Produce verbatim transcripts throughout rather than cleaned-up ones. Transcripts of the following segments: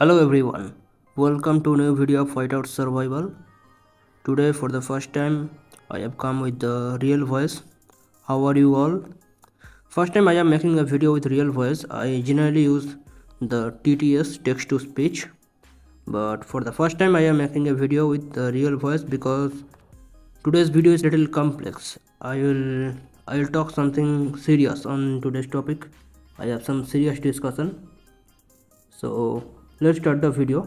Hello everyone, welcome to new video of Whiteout Survival. Today for the first time I have come with the real voice. How are you all? First time I am making a video with real voice. I generally use the T T S, text to speech, but for the first time I am making a video with the real voice because today's video is little complex. I will I will talk something serious on today's topic. I have some serious discussion. So let's start the video.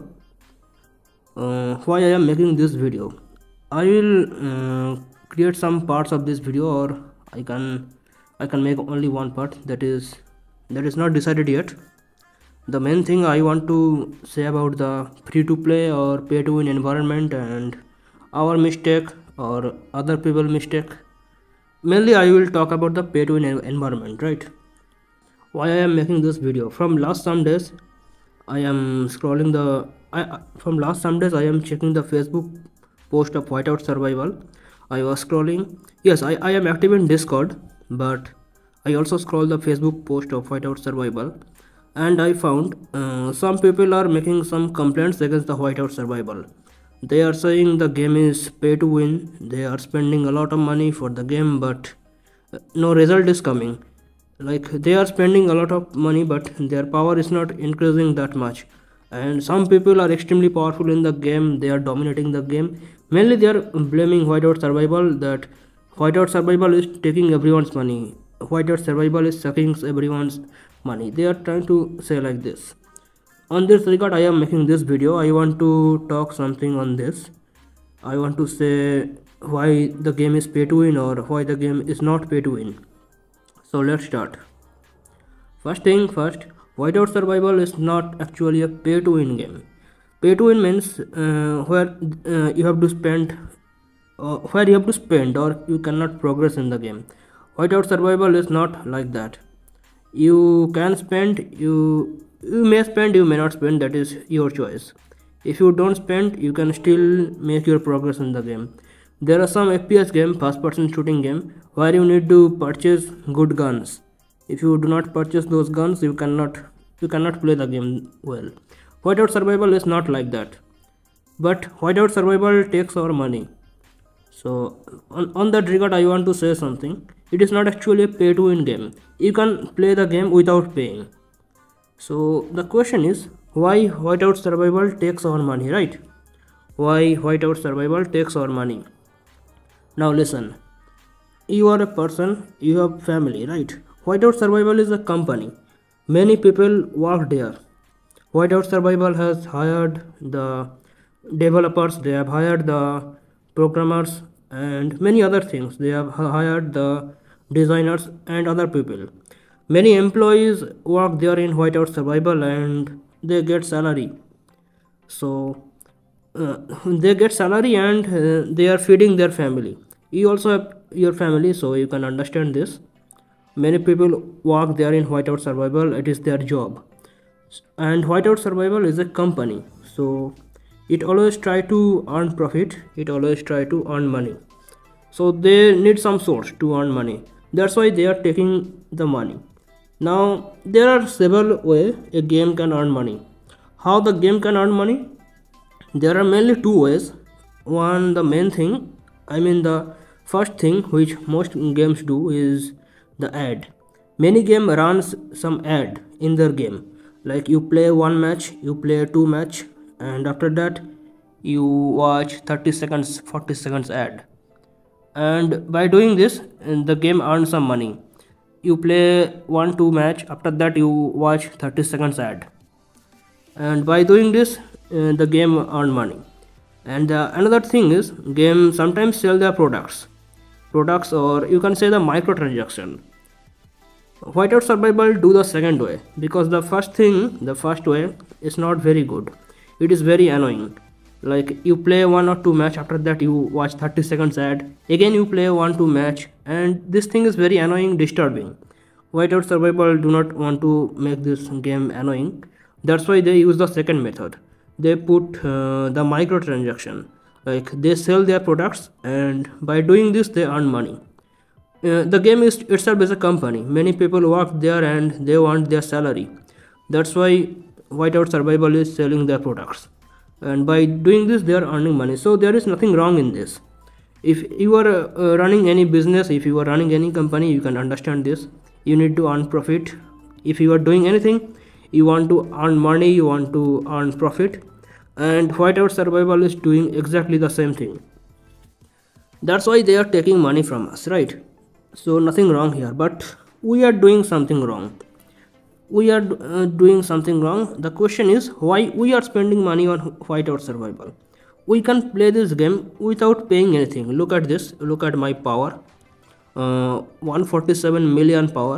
Uh, why I am making this video? I will uh, create some parts of this video, or I can I can make only one part. That is that is not decided yet. The main thing I want to say about the free-to-play or pay-to-win environment and our mistake or other people mistake. Mainly, I will talk about the pay-to-win environment, right? Why I am making this video? From last some days, I am scrolling the I from last some days I am checking the Facebook post of Whiteout Survival. I was scrolling. Yes, I, I am active in Discord, but I also scroll the Facebook post of Whiteout Survival, and I found uh, some people are making some complaints against the Whiteout Survival. They are saying the game is pay to win. They are spending a lot of money for the game, but no result is coming. Like, they are spending a lot of money, but their power is not increasing that much. And some people are extremely powerful in the game. They are dominating the game. Mainly they are blaming Whiteout Survival, that Whiteout Survival is taking everyone's money. Whiteout Survival is sucking everyone's money. They are trying to say like this. On this regard, I am making this video. I want to talk something on this. I want to say why the game is pay to win or why the game is not pay to win. So let's start. First thing first, Whiteout Survival is not actually a pay to win game. Pay to win means uh, where uh, you have to spend, uh, where you have to spend, or you cannot progress in the game. Whiteout Survival is not like that. You can spend, you you may spend, you may not spend. That is your choice. If you don't spend, you can still make your progress in the game. There are some F P S game, first person shooting game, where you need to purchase good guns. If you do not purchase those guns, you cannot you cannot play the game well. Whiteout Survival is not like that. But Whiteout Survival takes our money. So on, on that regard, I want to say something. It is not actually a pay to win game. You can play the game without paying. So the question is, why Whiteout Survival takes our money, right? Why Whiteout Survival takes our money? Now listen, you are a person, you have family, right? Whiteout Survival is a company. Many people work there. Whiteout Survival has hired the developers, they have hired the programmers and many other things. They have hired the designers and other people. Many employees work there in Whiteout Survival and they get salary. So Uh, they get salary and uh, they are feeding their family. You also have your family, so you can understand this. Many people work there in Whiteout Survival. It is their job, and Whiteout Survival is a company, so it always try to earn profit. It always try to earn money. So they need some source to earn money. That's why they are taking the money. Now there are several ways a game can earn money. How the game can earn money? There are mainly two ways. One, the main thing, I mean the first thing which most games do is the ad. Many game runs some ad in their game. Like, you play one match, you play two match, and after that you watch thirty seconds, forty seconds ad. And by doing this, the game earns some money. You play one, two match, after that you watch thirty seconds ad. And by doing this, Uh, the game earn money. And uh, another thing is, game sometimes sell their products products or you can say the microtransaction. Whiteout Survival do the second way, because the first thing the first way is not very good. It is very annoying. Like, you play one or two match, after that you watch thirty seconds ad, again you play one two match, and this thing is very annoying, disturbing. Whiteout Survival do not want to make this game annoying. That's why they use the second method. They put uh, the microtransaction. Like, they sell their products, and by doing this they earn money. Uh, the game is itself is a company. Many people work there and they want their salary. That's why Whiteout Survival is selling their products, and by doing this they are earning money. So there is nothing wrong in this. If you are uh, running any business, if you are running any company, you can understand this. You need to earn profit. If you are doing anything, you want to earn money, you want to earn profit, and Whiteout Survival is doing exactly the same thing. That's why they are taking money from us, right? So nothing wrong here, but we are doing something wrong. We are uh, doing something wrong. The question is, why we are spending money on Whiteout Survival? We can play this game without paying anything. Look at this, look at my power, uh, one forty-seven million power,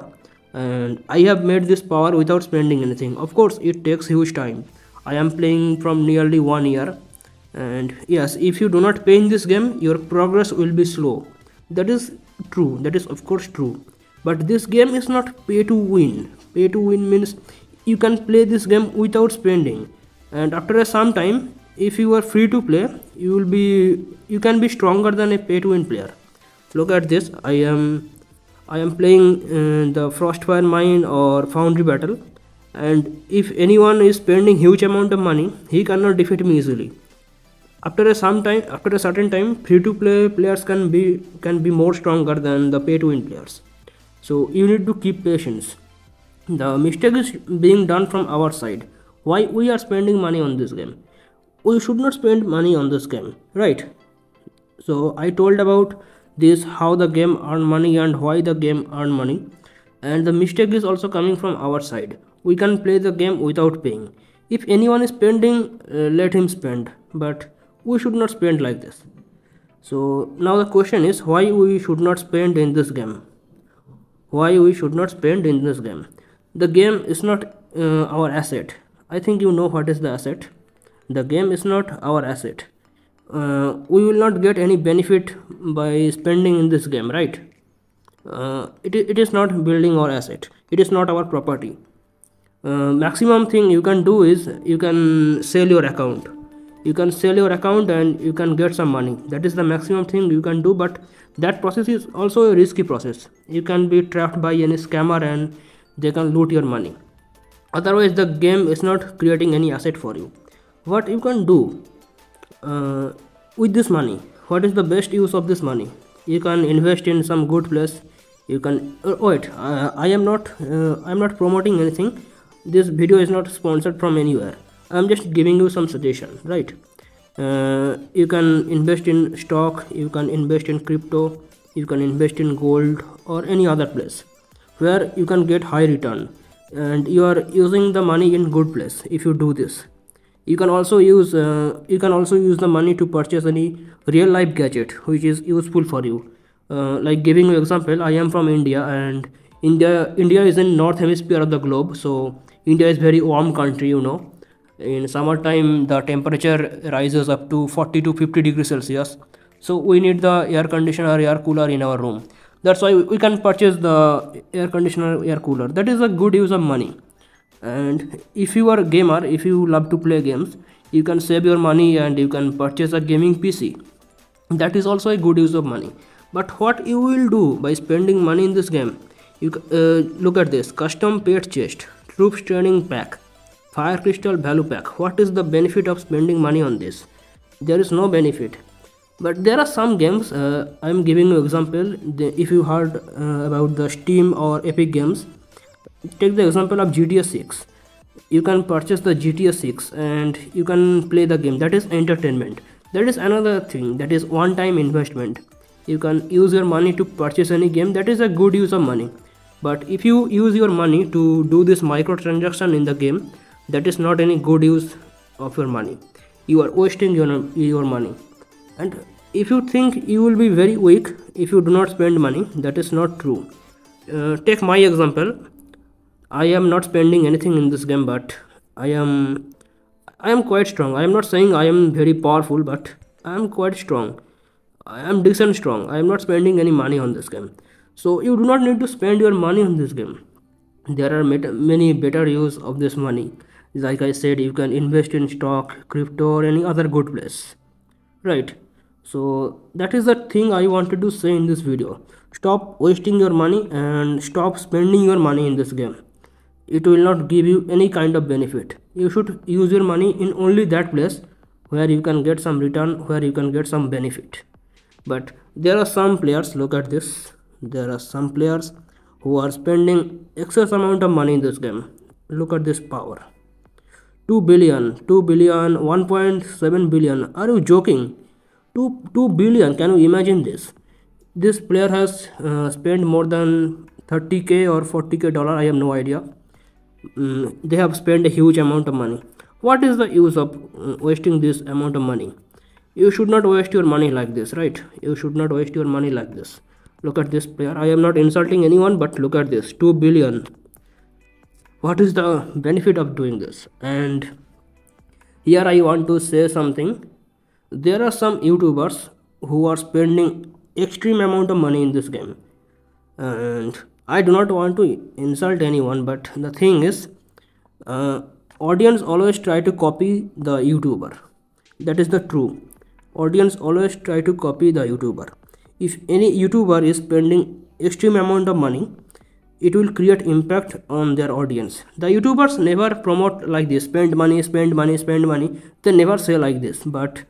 and I have made this power without spending anything. Of course it takes huge time. I am playing from nearly one year, and yes, if you do not pay in this game, your progress will be slow. That is true, that is of course true, but this game is not pay to win. Pay to win means you can play this game without spending, and after some time, if you are free to play, you will be you can be stronger than a pay to win player. Look at this, I am I am playing uh, the Frostfire Mine or Foundry Battle, and if anyone is spending huge amount of money, he cannot defeat me easily. After a some time, after a certain time, free to play players can be can be more stronger than the pay to win players. So you need to keep patience. The mistake is being done from our side. Why we are spending money on this game? We should not spend money on this game, right? So I told about this, how the game earn money and why the game earn money, and the mistake is also coming from our side. We can play the game without paying. If anyone is spending, uh, let him spend, but we should not spend like this. So now the question is, why we should not spend in this game? Why we should not spend in this game? The game is not uh, our asset. I think you know what is the asset. The game is not our asset. Uh, we will not get any benefit by spending in this game, right? Uh, it, it is not building our asset. It is not our property. Uh, maximum thing you can do is you can sell your account. You can sell your account and you can get some money. That is the maximum thing you can do, but that process is also a risky process. You can be trapped by any scammer and they can loot your money. Otherwise, the game is not creating any asset for you. What you can do uh, with this money? What is the best use of this money? You can invest in some good place. You can uh, wait. Uh, I am not. Uh, I am not promoting anything. This video is not sponsored from anywhere. I am just giving you some suggestion, right? Uh, you can invest in stock. You can invest in crypto. You can invest in gold or any other place where you can get high return, and you are using the money in good place. If you do this, you can also use uh, you can also use the money to purchase any real life gadget which is useful for you. Uh, like giving you example, I am from India, and India India is in north hemisphere of the globe, so India is very warm country, you know. In summertime the temperature rises up to forty to fifty degrees Celsius, so we need the air conditioner, air cooler in our room. That's why we can purchase the air conditioner, air cooler. That is a good use of money. And if you are a gamer, if you love to play games, you can save your money and you can purchase a gaming P C. That is also a good use of money. But what you will do by spending money in this game? You uh, look at this, custom pet chest, troops training pack, fire crystal value pack. What is the benefit of spending money on this? There is no benefit. But there are some games, uh, I am giving you example, the, if you heard uh, about the Steam or Epic Games. Take the example of G T A six. You can purchase the G T A six and you can play the game. That is entertainment. That is another thing. That is one-time investment. You can use your money to purchase any game. That is a good use of money. But if you use your money to do this microtransaction in the game, that is not any good use of your money. You are wasting your your money. And if you think you will be very weak if you do not spend money, that is not true. Uh, take my example. I am not spending anything in this game, but I am I am quite strong. I am not saying I am very powerful, but I am quite strong. I am decent strong. I am not spending any money on this game. So you do not need to spend your money on this game. There are many better use of this money. Like I said, you can invest in stock, crypto or any other good place. Right. So that is the thing I wanted to say in this video. Stop wasting your money and stop spending your money in this game. it will not give you any kind of benefit. You should use your money in only that place where you can get some return, where you can get some benefit. But there are some players, look at this, there are some players who are spending excess amount of money in this game. Look at this power, two billion, two billion, one point seven billion. Are you joking? two, two billion, can you imagine this? This player has uh, spent more than thirty K or forty K dollar, I have no idea. Um, they have spent a huge amount of money. What is the use of uh, wasting this amount of money? You should not waste your money like this, right? You should not waste your money like this. Look at this player. I am not insulting anyone, but look at this, two billion. What is the benefit of doing this? And here I want to say something. There are some YouTubers who are spending extreme amount of money in this game, and I do not want to insult anyone, but the thing is, uh, audience always try to copy the YouTuber. That is the true. Audience always try to copy the YouTuber. If any YouTuber is spending extreme amount of money, it will create impact on their audience. The YouTubers never promote like this, spend money, spend money, spend money. They never say like this, but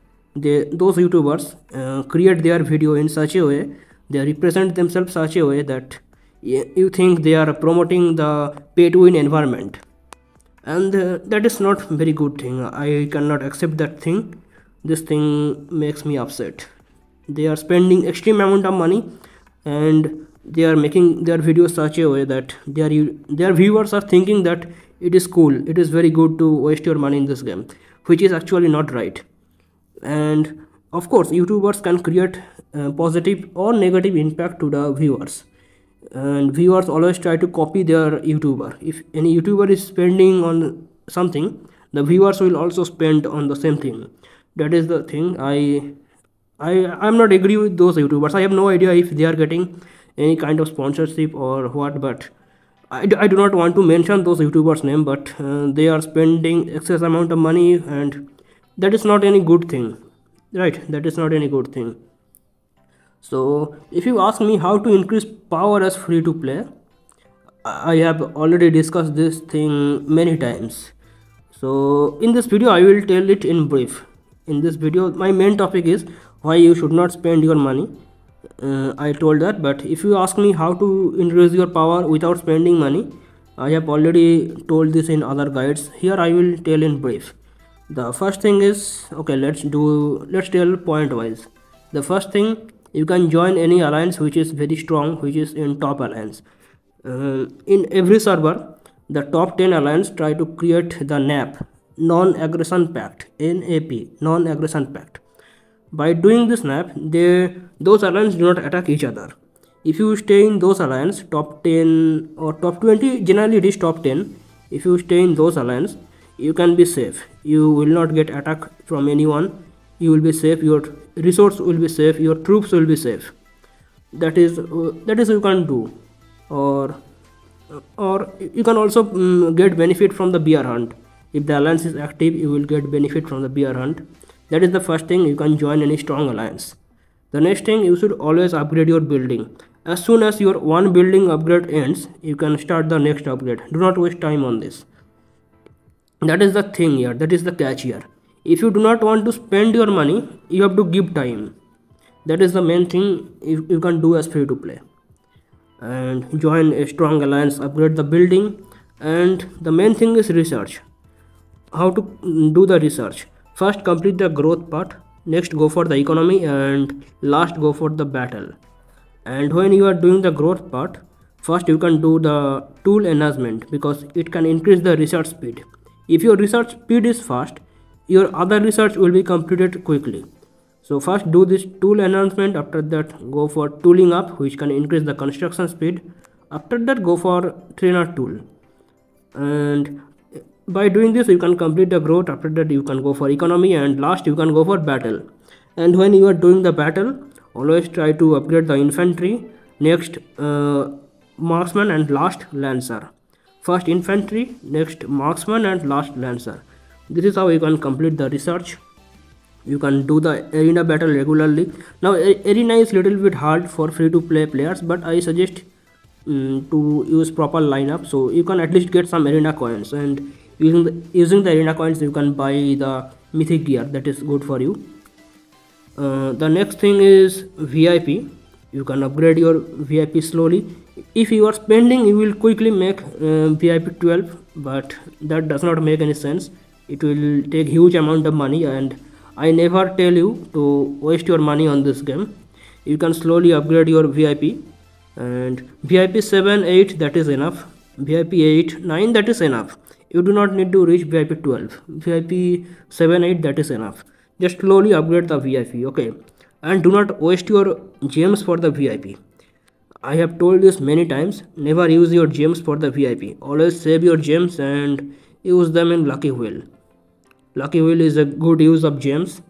they, those YouTubers uh, create their video in such a way, they represent themselves such a way that you think they are promoting the pay to win environment. And uh, that is not very good thing. I cannot accept that thing. This thing makes me upset. They are spending extreme amount of money and they are making their videos such a way that their, their viewers are thinking that it is cool, it is very good to waste your money in this game, which is actually not right. And of course, YouTubers can create uh, positive or negative impact to the viewers. And viewers always try to copy their YouTuber. If any YouTuber is spending on something, the viewers will also spend on the same thing. That is the thing. I, I, I'm not agree with those YouTubers. I have no idea if they are getting any kind of sponsorship or what, but I, I do not want to mention those YouTubers' name, but uh, they are spending excess amount of money, and that is not any good thing, right? That is not any good thing. So if you ask me how to increase power as free to play, I have already discussed this thing many times. So in this video, I will tell it in brief. In this video, my main topic is why you should not spend your money. Uh, I told that, but if you ask me how to increase your power without spending money, I have already told this in other guides. Here I will tell in brief. The first thing is, okay, let's do, let's tell point wise. The first thing, you can join any alliance which is very strong, which is in top alliance. Uh, in every server, the top ten alliance try to create the N A P, non-aggression pact, N A P, non-aggression pact. By doing this N A P, they, those alliance do not attack each other. If you stay in those alliance, top ten or top twenty, generally it is top ten. If you stay in those alliance, you can be safe. You will not get attacked from anyone. You will be safe. Your resource will be safe. Your troops will be safe. That is uh, that is you can do, or or you can also um, get benefit from the bear hunt. If the alliance is active, you will get benefit from the bear hunt. That is the first thing. You can join any strong alliance. The next thing, you should always upgrade your building. As soon as your one building upgrade ends, you can start the next upgrade. Do not waste time on this. That is the thing here. That is the catch here. If you do not want to spend your money, you have to give time. That is the main thing you, you can do as free to play. And join a strong alliance, upgrade the building. And the main thing is research. How to do the research? First, complete the growth part. Next, go for the economy. And last, go for the battle. And when you are doing the growth part, first you can do the tool enhancement, because it can increase the research speed. If your research speed is fast, your other research will be completed quickly. So first do this tool enhancement. After that, go for tooling up, which can increase the construction speed. After that, go for trainer tool. And by doing this, you can complete the growth. After that, you can go for economy, and last you can go for battle. And when you are doing the battle, always try to upgrade the infantry, next uh, marksman, and last lancer. First infantry, next marksman, and last lancer. This is how you can complete the research. You can do the arena battle regularly. Now arena is little bit hard for free to play players, but I suggest um, to use proper lineup, so you can at least get some arena coins, and using the, using the arena coins you can buy the mythic gear that is good for you. Uh, the next thing is V I P. You can upgrade your V I P slowly. If you are spending, you will quickly make uh, V I P twelve, but that does not make any sense. It will take huge amount of money, and I never tell you to waste your money on this game. You can slowly upgrade your V I P, and V I P seven, eight, that is enough. V I P eight, nine, that is enough. You do not need to reach V I P twelve. V I P seven, eight, that is enough. Just slowly upgrade the V I P, okay? And do not waste your gems for the V I P. I have told this many times, never use your gems for the V I P. Always save your gems and use them in Lucky Wheel. Lucky Wheel is a good use of gems.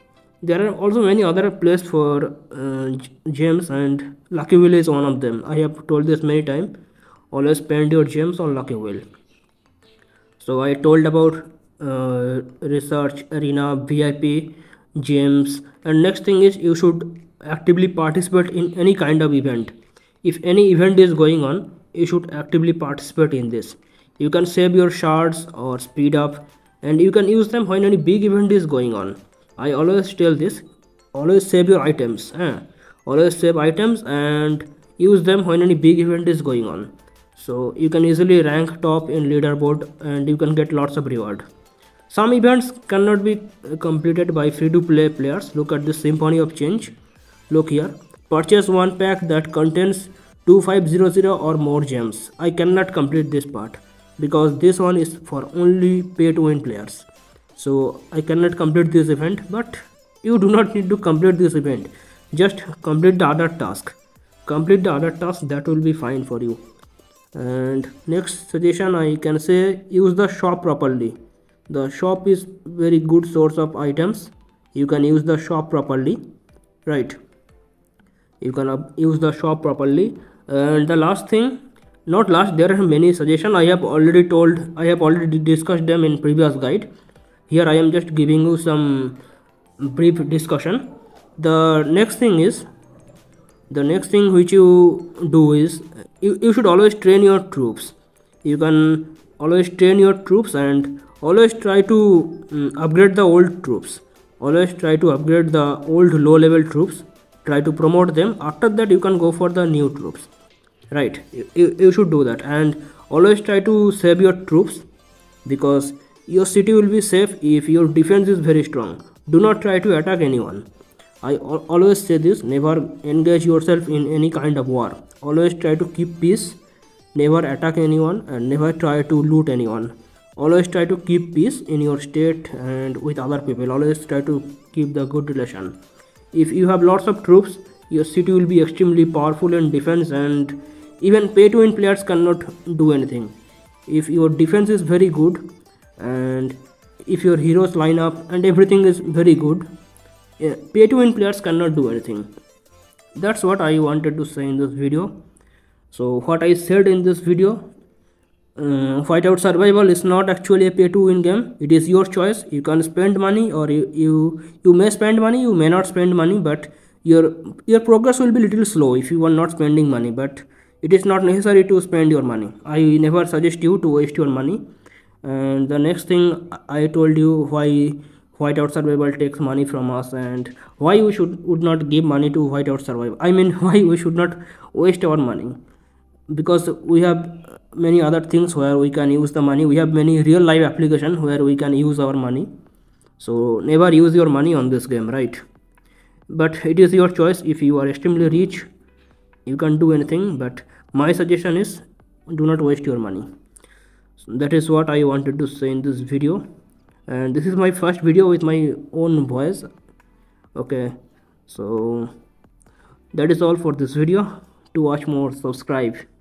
There are also many other places for uh, gems, and Lucky Wheel is one of them. I have told this many times. Always spend your gems on Lucky Wheel. So I told about uh, research, arena, V I P, gems, and next thing is you should actively participate in any kind of event. If any event is going on, you should actively participate in this. You can save your shards or speed up, and you can use them when any big event is going on. I always tell this, always save your items, eh? Always save items and use them when any big event is going on. So you can easily rank top in leaderboard, and you can get lots of reward. Some events cannot be completed by free-to-play players. Look at the Symphony of Change. Look here. Purchase one pack that contains two thousand five hundred or more gems. I cannot complete this part, because this one is for only pay-to-win players. So I cannot complete this event, but you do not need to complete this event. Just complete the other task. Complete the other task, that will be fine for you. And next suggestion I can say, use the shop properly. The shop is very good source of items. You can use the shop properly, right? You can use the shop properly. And the last thing, not last, there are many suggestions. I have already told, I have already discussed them in previous guide. Here I am just giving you some brief discussion. The next thing is, the next thing which you do is, you, you should always train your troops. You can always train your troops, and always try to um, upgrade the old troops. Always try to upgrade the old low level troops. Try to promote them. After that you can go for the new troops. Right, you, you, you should do that. And always try to save your troops, because your city will be safe if your defense is very strong. Do not try to attack anyone. I al- always say this, never engage yourself in any kind of war. Always try to keep peace. Never attack anyone, and never try to loot anyone. Always try to keep peace in your state and with other people. Always try to keep the good relation. If you have lots of troops, your city will be extremely powerful in defense, and even pay-to-win players cannot do anything. If your defense is very good, and if your heroes line up and everything is very good, pay-to-win players cannot do anything. That's what I wanted to say in this video. So what I said in this video, Um, Whiteout Survival is not actually a pay-to-win game. It is your choice. You can spend money, or you, you you may spend money, you may not spend money, but your your progress will be little slow if you are not spending money. But it is not necessary to spend your money. I never suggest you to waste your money. And the next thing I told you, why Whiteout Survival takes money from us, and why we should would not give money to Whiteout Survival. I mean, why we should not waste our money, because we have many other things where we can use the money. We have many real life applications where we can use our money. So never use your money on this game, right? But it is your choice. If you are extremely rich, you can do anything, but my suggestion is, do not waste your money. So that is what I wanted to say in this video, and this is my first video with my own voice. Okay, so that is all for this video. To watch more, subscribe.